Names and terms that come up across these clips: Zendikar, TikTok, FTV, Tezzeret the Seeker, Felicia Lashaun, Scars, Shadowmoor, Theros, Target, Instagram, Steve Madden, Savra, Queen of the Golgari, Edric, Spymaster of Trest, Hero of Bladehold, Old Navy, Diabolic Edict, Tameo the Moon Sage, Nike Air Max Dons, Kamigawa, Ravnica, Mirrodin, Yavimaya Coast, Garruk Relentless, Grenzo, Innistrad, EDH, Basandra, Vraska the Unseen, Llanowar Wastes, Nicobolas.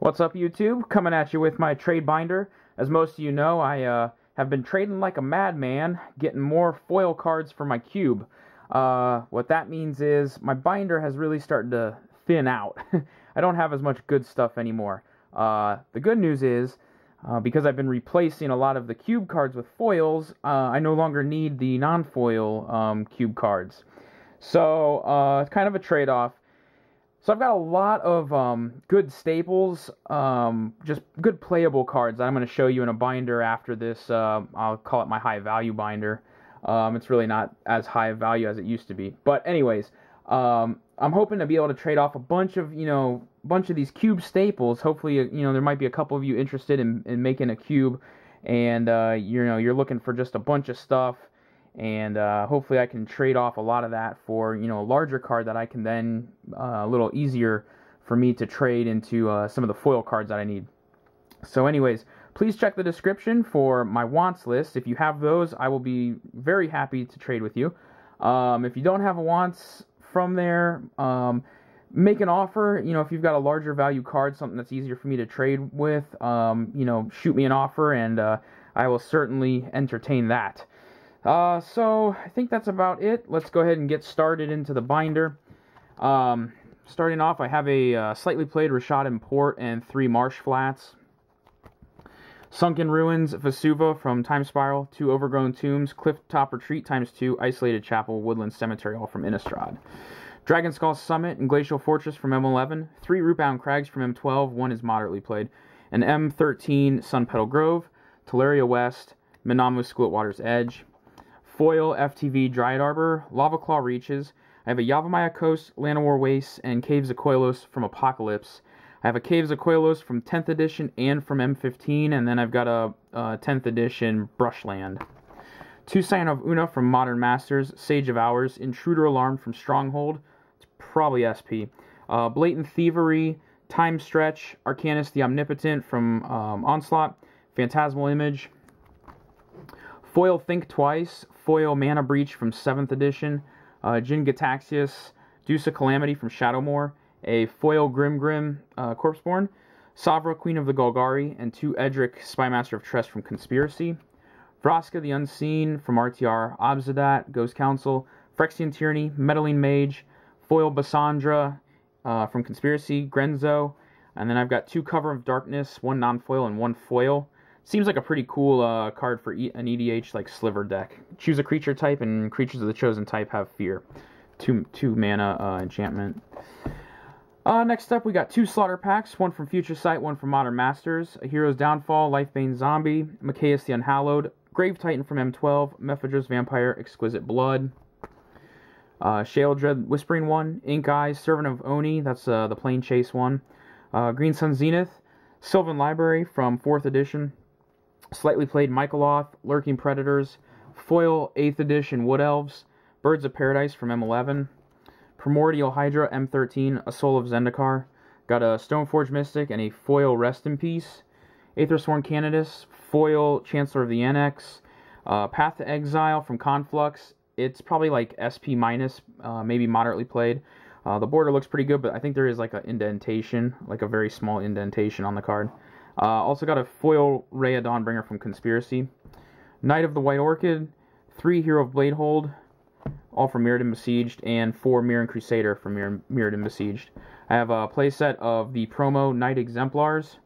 What's up, YouTube? Coming at you with my trade binder. As most of you know, I have been trading like a madman, getting more foil cards for my cube. What that means is my binder has really started to thin out. I don't have as much good stuff anymore. The good news is, because I've been replacing a lot of the cube cards with foils, I no longer need the non-foil cube cards. So, it's kind of a trade-off. So I've got a lot of good staples, just good playable cards that I'm going to show you in a binder after this. I'll call it my high value binder. It's really not as high value as it used to be. But anyways, I'm hoping to be able to trade off a bunch of, these cube staples. Hopefully, there might be a couple of you interested in making a cube, and you're looking for just a bunch of stuff. And hopefully I can trade off a lot of that for, a larger card that I can then, a little easier for me to trade into some of the foil cards that I need. So anyways, please check the description for my wants list. If you have those, I will be very happy to trade with you. If you don't have a wants from there, make an offer. If you've got a larger value card, something that's easier for me to trade with, shoot me an offer, and I will certainly entertain that. So I think that's about it. Let's go ahead and get started into the binder. Starting off, I have a slightly played Rashad Import and 3 Marsh Flats. Sunken Ruins, Vesuva from Time Spiral, 2 Overgrown Tombs, Clifftop Retreat ×2, Isolated Chapel, Woodland Cemetery, all from Innistrad. Dragon Skull Summit and Glacial Fortress from M11, 3 Rootbound Crags from M12, 1 is moderately played, and M13 Sun Petal Grove, Teleria West, Minamu School at Water's Edge. Foil, FTV, Dryad Arbor, Lava Claw Reaches. I have a Yavimaya Coast, Llanowar Wastes, and Caves of Koilos from Apocalypse. I have a Caves of Koilos from 10th edition and from M15, and then I've got a 10th edition Brushland. 2 Scion of Una from Modern Masters, Sage of Hours, Intruder Alarm from Stronghold, it's probably SP. Blatant Thievery, Time Stretch, Arcanus the Omnipotent from Onslaught, Phantasmal Image. Foil Think Twice, Foil Mana Breach from 7th edition, Jin Gitaxias, Deuce of Calamity from Shadowmoor, a Foil Grimgrim Corpseborn, Savra Queen of the Golgari, and 2 Edric Spymaster of Trest from Conspiracy, Vraska the Unseen from RTR, Obsidat, Ghost Council, Phyrexian Tyranny, Meddling Mage, Foil Basandra from Conspiracy, Grenzo, and then I've got 2 Cover of Darkness, 1 non-foil and 1 foil. Seems like a pretty cool card for an EDH like Sliver deck. Choose a creature type, and creatures of the chosen type have fear. 2 mana enchantment. Next up, we got 2 Slaughter Packs, 1 from Future Sight, 1 from Modern Masters. A Hero's Downfall, Lifebane Zombie, Micaeus the Unhallowed, Grave Titan from M12, Mephidra's Vampire, Exquisite Blood, Shaledred Whispering One, Ink Eyes, Servant of Oni, that's the Plane Chase one, Green Sun Zenith, Sylvan Library from 4th edition, slightly played Mycoloth, Lurking Predators, Foil 8th edition Wood Elves, Birds of Paradise from M11, Primordial Hydra M13, A Soul of Zendikar, got a Stoneforge Mystic and a Foil Rest in Peace, Aethersworn Canidas, Foil Chancellor of the Annex, Path to Exile from Conflux, it's probably like SP-, maybe moderately played. The border looks pretty good, but I think there is like an indentation, like a very small indentation on the card. Also got a Foil Rhea Dawnbringer from Conspiracy. Knight of the White Orchid, 3 Hero of Bladehold, all from Mirrodin Besieged, and 4 Mirren Crusader from Mirrodin Besieged. I have a playset of the promo Knight Exemplars,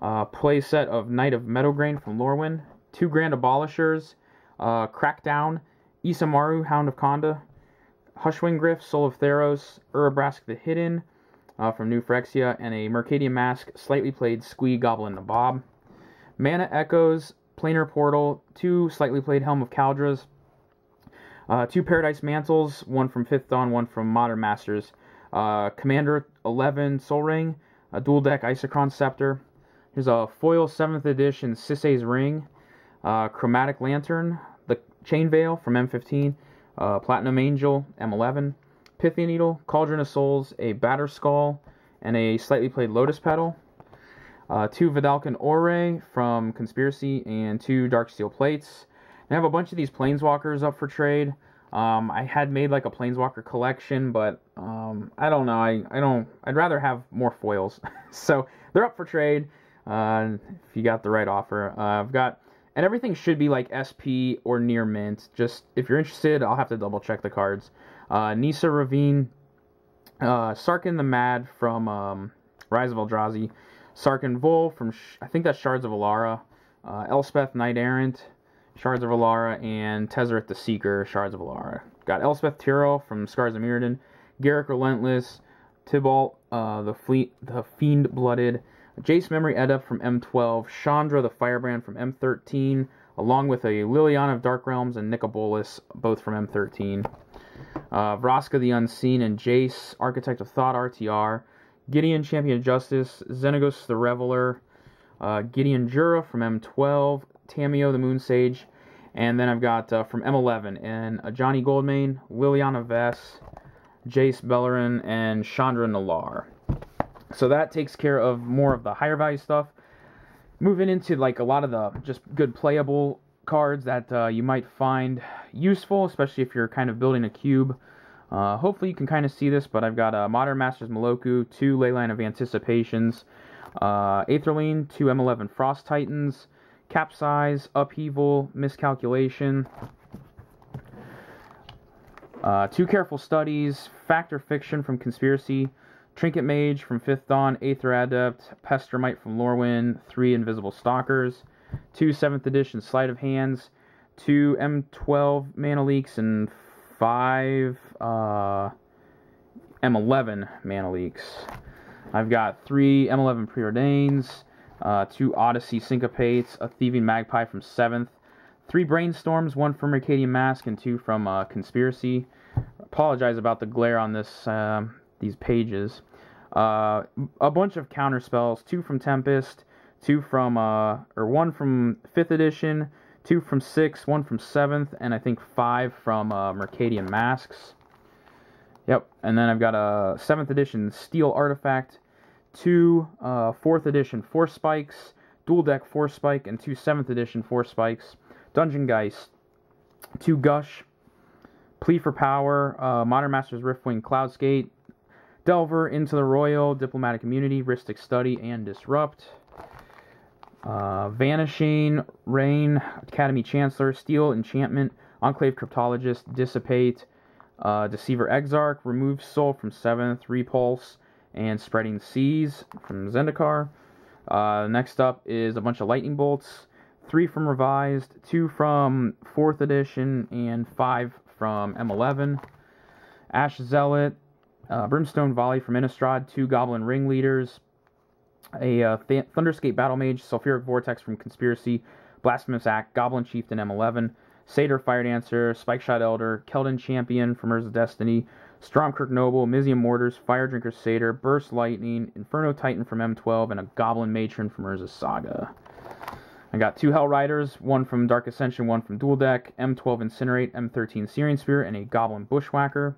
a playset of Knight of Meadowgrain from Lorwyn, 2 Grand Abolishers, Crackdown, Isamaru, Hound of Khanda, Hushwing Griff, Soul of Theros, Urabrask the Hidden, from New Phyrexia, and a Mercadian Mask, slightly played Squee Goblin Nabob. Mana Echoes, Planar Portal, 2 slightly played Helm of Kaldras, 2 Paradise Mantles, 1 from 5th Dawn, 1 from Modern Masters, Commander 11 Soul Ring, a dual deck Isochron Scepter. Here's a Foil 7th edition Sisse's Ring, Chromatic Lantern, the Chain Veil from M15, Platinum Angel, M11. Pythia Needle, Cauldron of Souls, a Batterskull, and a slightly played Lotus Petal. 2 Vidalcan Ore from Conspiracy, and 2 Darksteel Plates. And I have a bunch of these Planeswalkers up for trade. I had made like a Planeswalker collection, but I don't know. I'd rather have more foils. So they're up for trade if you got the right offer. And everything should be like SP or near mint. Just if you're interested, I'll have to double check the cards. Nissa Ravine, Sarkin the Mad from Rise of Eldrazi, Sarkin Vole from I think that's Shards of Alara, Elspeth Knight Errant, Shards of Alara, and Tezzeret the Seeker, Shards of Alara. Got Elspeth Tyrell from Scars of Mirrodin, Garruk Relentless, Tybalt the Fiend Blooded, Jace Memory Edup from M12, Chandra the Firebrand from M13, along with a Liliana of Dark Realms and Nicobolas, both from M13. Vraska the Unseen and Jace, Architect of Thought, RTR, Gideon Champion of Justice, Xenagos the Reveler, Gideon Jura from M12, Tameo the Moon Sage, and then I've got from M11 and Johnny Goldmane, Liliana Vess, Jace Bellerin, and Chandra Nalar. So that takes care of more of the higher value stuff. Moving into like a lot of the just good playable cards that you might find useful, especially if you're kind of building a cube. Hopefully you can kind of see this, but I've got Modern Masters Moloku, 2 Leyline of Anticipations, Aetherline, 2 M11 Frost Titans, Capsize, Upheaval, Miscalculation, 2 Careful Studies, Fact or Fiction from Conspiracy, Trinket Mage from 5th Dawn, Aether Adept, Pestermite from Lorwyn, 3 Invisible Stalkers, 2 7th Edition Sleight of Hands, 2 M12 Mana Leaks, and 5 M11 Mana Leaks. I've got 3 M11 Preordains, 2 Odyssey Syncopates, a Thieving Magpie from 7th, 3 Brainstorms, 1 from Mercadian Mask, and 2 from Conspiracy. Apologize about the glare on this... these pages. A bunch of counter spells, 2 from Tempest, 2 from 1 from 5th edition, 2 from 6, 1 from 7th, and I think 5 from Mercadian Masks. Yep, and then I've got a 7th edition Steel Artifact, 2 4th edition Force Spikes, Dual Deck Force Spike, and 2 7th edition Force Spikes, Dungeon Geist, 2 Gush, Plea for Power, Modern Masters Riftwing, Cloudsgate, Delver, Into the Royal, Diplomatic Immunity, Ristic Study, and Disrupt. Vanishing, Rain, Academy Chancellor, Steel, Enchantment, Enclave Cryptologist, Dissipate, Deceiver Exarch, Remove Soul from 7th, Repulse, and Spreading Seas from Zendikar. Next up is a bunch of Lightning Bolts, 3 from Revised, 2 from 4th Edition, and 5 from M11. Ash Zealot, Brimstone Volley from Innistrad, 2 Goblin Ringleaders, a Thunderscape Battle Mage, Sulfuric Vortex from Conspiracy, Blasphemous Act, Goblin Chieftain M11, Satyr Fire Dancer, Spike Shot Elder, Keldon Champion from Urza's Destiny, Stromkirk Noble, Mizium Mortars, Fire Drinker Satyr, Burst Lightning, Inferno Titan from M12, and a Goblin Matron from Urza's Saga. I got 2 Hell Riders, 1 from Dark Ascension, 1 from Dual Deck, M12 Incinerate, M13 Searing Spear, and a Goblin Bushwhacker.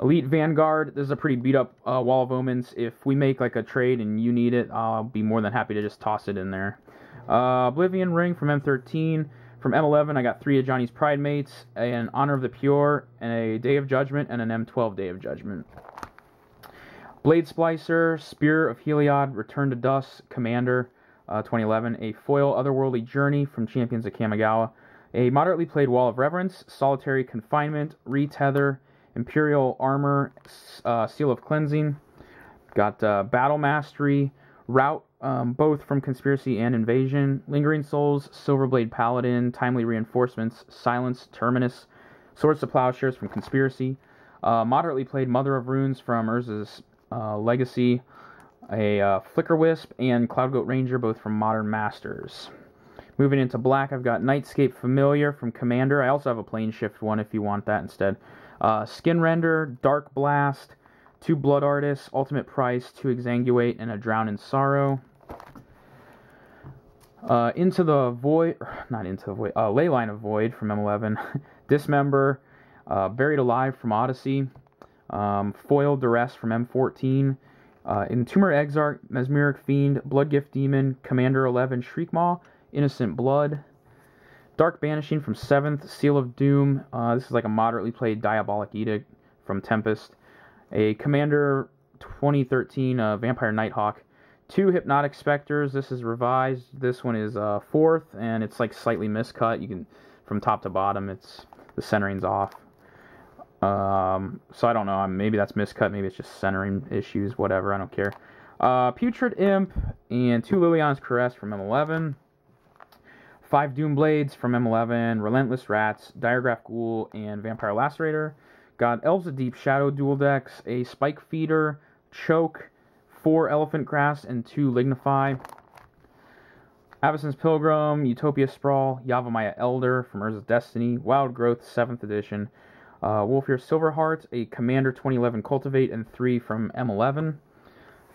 Elite Vanguard, this is a pretty beat-up Wall of Omens. If we make like a trade and you need it, I'll be more than happy to just toss it in there. Oblivion Ring from M13. From M11, I got 3 of Johnny's Pride Mates, an Honor of the Pure, and a Day of Judgment, and an M12 Day of Judgment. Blade Splicer, Spear of Heliod, Return to Dust, Commander, 2011. A foil Otherworldly Journey from Champions of Kamigawa. A moderately played Wall of Reverence, Solitary Confinement, Retether, Imperial Armor, Seal of Cleansing. Got Battle Mastery, Rout, both from Conspiracy and Invasion, Lingering Souls, Silverblade Paladin, Timely Reinforcements, Silence, Terminus, Swords to Plowshares from Conspiracy, moderately played Mother of Runes from Urza's Legacy, a Flicker Wisp, and Cloudgoat Ranger, both from Modern Masters. Moving into black, I've got Nightscape Familiar from Commander. I also have a Plane Shift one if you want that instead. Skin Render, Dark Blast, 2 Blood Artists, Ultimate Price, 2 Exanguate, and a Drown in Sorrow. Into the Void, not Into the Void, Leyline of Void from M11, Dismember, Buried Alive from Odyssey, Foil Duress from M14, Entomber Exarch, Mesmeric Fiend, Bloodgift Demon, Commander 11, Shriekmaw, Innocent Blood. Dark Banishing from 7th, Seal of Doom. This is like a moderately played Diabolic Edict from Tempest. A Commander 2013 Vampire Nighthawk. 2 Hypnotic Specters. This is revised. This one is 4th, and it's like slightly miscut. You can, from top to bottom, it's the centering's off. So I don't know. Maybe that's miscut. Maybe it's just centering issues. Whatever. I don't care. Putrid Imp and 2 Liliana's Caress from M11. 5 Doom Blades from M11. Relentless Rats, Diagraph Ghoul, and Vampire Lacerator. Got Elves of Deep Shadow dual decks, a Spike Feeder, Choke, 4 Elephant Grass, and 2 Lignify. Avicen's Pilgrim, Utopia Sprawl, Yavimaya Elder from Urza's Destiny, Wild Growth 7th edition, Wolfear Silverheart, a Commander 2011 Cultivate, and 3 from M11.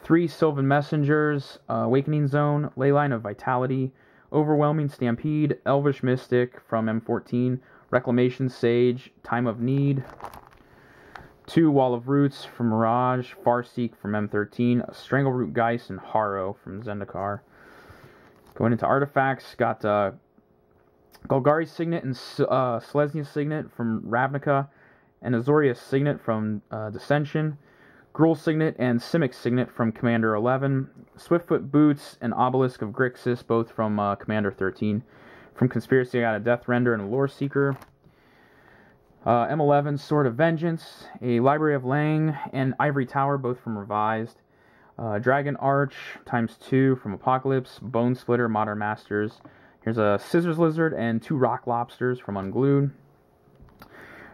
3 Sylvan Messengers, Awakening Zone, Leyline of Vitality, Overwhelming Stampede, Elvish Mystic from M14, Reclamation Sage, Time of Need. 2 Wall of Roots from Mirage, Farseek from M13, Strangleroot Geist, and Haro from Zendikar. Going into artifacts, got Golgari Signet and Selesnya Signet from Ravnica, and Azorius Signet from Dissension, Gruul Signet and Simic Signet from Commander 11, Swiftfoot Boots and Obelisk of Grixis, both from Commander 13. From Conspiracy, I got a Death Render and a Lore Seeker. M11, Sword of Vengeance, a Library of Lang, and Ivory Tower, both from Revised. Dragon Arch, ×2 from Apocalypse, Bone Splitter, Modern Masters. Here's a Scissors Lizard and 2 Rock Lobsters from Unglued.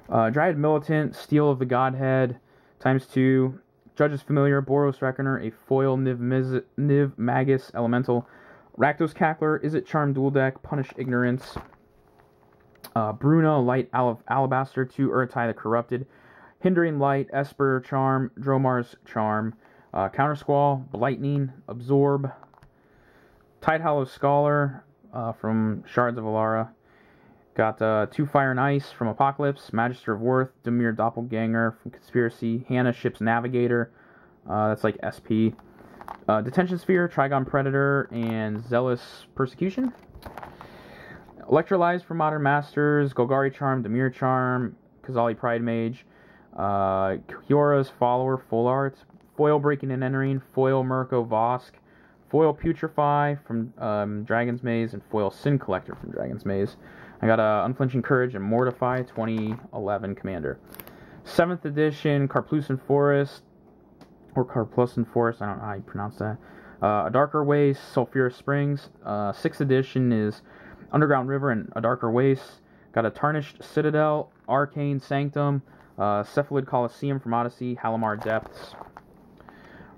Dryad Militant, Steel of the Godhead, ×2. Judge's Familiar, Boros Reckoner, a foil Niv Magus Elemental. Rakdos Cackler, Is It Charm dual deck, Punish Ignorance. Bruno, Light Alabaster, 2 Urtai the Corrupted, Hindering Light, Esper Charm, Dromar's Charm, Counter Squall, Blightning, Absorb, Tidehollow Scholar from Shards of Alara. Got 2 Fire and Ice from Apocalypse, Magister of Worth, Dimir Doppelganger from Conspiracy, Hannah Ship's Navigator, that's like SP, Detention Sphere, Trigon Predator, and Zealous Persecution. Electrolyze for Modern Masters, Golgari Charm, Dimir Charm, Kazali Pride Mage, Kiora's Follower, Full Art, Foil Breaking and Entering, Foil Mirko Vosk, Foil Putrefy from Dragon's Maze, and Foil Sin Collector from Dragon's Maze. I got Unflinching Courage and Mortify, 2011 Commander. 7th edition, Karplusan Forest, or Karplusan Forest, I don't know how you pronounce that. A Darker Waste, Sulfuric Springs. 6th edition is Underground River and A Darker Waste. Got a Tarnished Citadel, Arcane Sanctum, Cephalid Colosseum from Odyssey, Halimar Depths.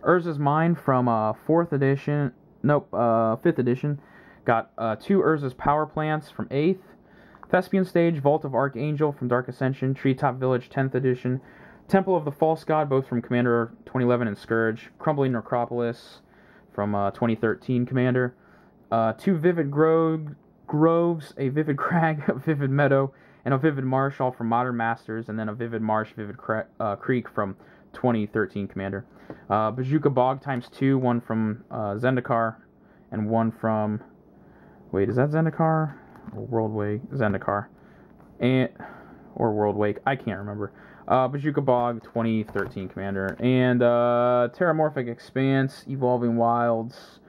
Urza's Mine from 4th edition, 5th edition. Got 2 Urza's Power Plants from 8th. Thespian Stage, Vault of Archangel from Dark Ascension, Treetop Village 10th edition. Temple of the False God, both from Commander 2011 and Scourge. Crumbling Necropolis from 2013 Commander. 2 Vivid Groves, a Vivid Crag, a Vivid Meadow, and a Vivid Marsh, all from Modern Masters, and then a Vivid Marsh, Vivid Creek from 2013 Commander. Bazooka Bog ×2, 1 from Zendikar, and 1 from... Wait, is that Zendikar? Or Worldwake? Zendikar. And, or Worldwake, I can't remember. Bazooka Bog, 2013 Commander. And Terramorphic Expanse, Evolving Wilds,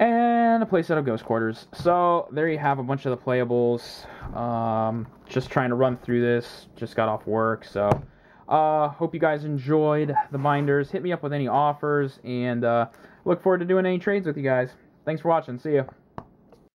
and a playset of Ghost Quarters. So there you have a bunch of the playables. Just trying to run through this. Just got off work, so... hope you guys enjoyed the binders. Hit me up with any offers, and look forward to doing any trades with you guys. Thanks for watching. See ya.